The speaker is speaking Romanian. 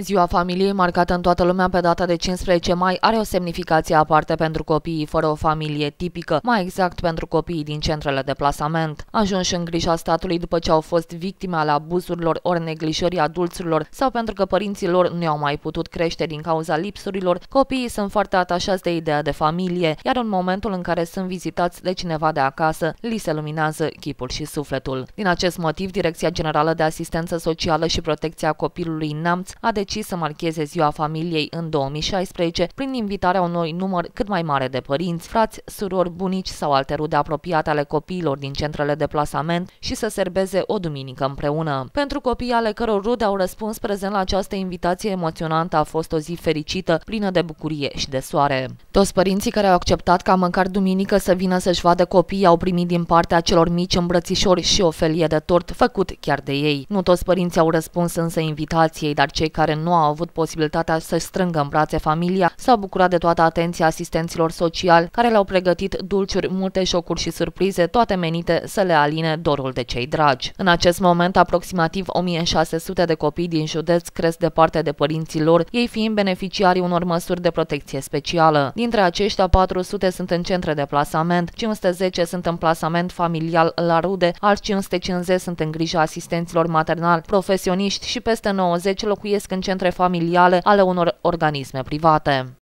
Ziua familiei, marcată în toată lumea pe data de 15 mai, are o semnificație aparte pentru copiii fără o familie tipică, mai exact pentru copiii din centrele de plasament. Ajunși în grija statului după ce au fost victime ale abuzurilor ori neglijării adulților sau pentru că părinții lor nu au mai putut crește din cauza lipsurilor, copiii sunt foarte atașați de ideea de familie, iar în momentul în care sunt vizitați de cineva de acasă, li se luminează chipul și sufletul. Din acest motiv, Direcția Generală de Asistență Socială și Protecția Copilului Neamț a decis să marcheze Ziua Familiei în 2016 prin invitarea unui număr cât mai mare de părinți, frați, surori, bunici sau alte rude apropiate ale copiilor din centrele de plasament și să serbeze o duminică împreună. Pentru copiii ale căror rude au răspuns prezent la această invitație emoționantă, a fost o zi fericită, plină de bucurie și de soare. Toți părinții care au acceptat ca măcar duminică să vină să-și vadă copiii au primit din partea celor mici îmbrățișori și o felie de tort făcut chiar de ei. Nu toți părinții au răspuns însă invitației, dar cei care nu au avut posibilitatea să-și strângă în brațe familia s-au bucurat de toată atenția asistenților sociali, care le-au pregătit dulciuri, multe jocuri și surprize, toate menite să le aline dorul de cei dragi. În acest moment, aproximativ 1600 de copii din județ cresc departe de părinții lor, ei fiind beneficiarii unor măsuri de protecție specială. Dintre aceștia, 400 sunt în centre de plasament, 510 sunt în plasament familial la rude, alți 550 sunt în grija asistenților maternali, profesioniști și peste 90 locuiesc în centre familiale ale unor organisme private.